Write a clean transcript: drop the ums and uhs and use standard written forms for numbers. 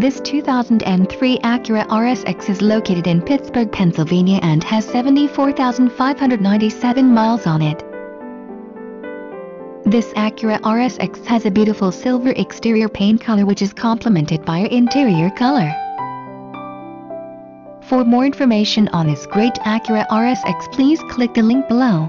This 2003 Acura RSX is located in Pittsburgh, Pennsylvania and has 74,597 miles on it. This Acura RSX has a beautiful silver exterior paint color which is complemented by interior color. For more information on this great Acura RSX, please click the link below.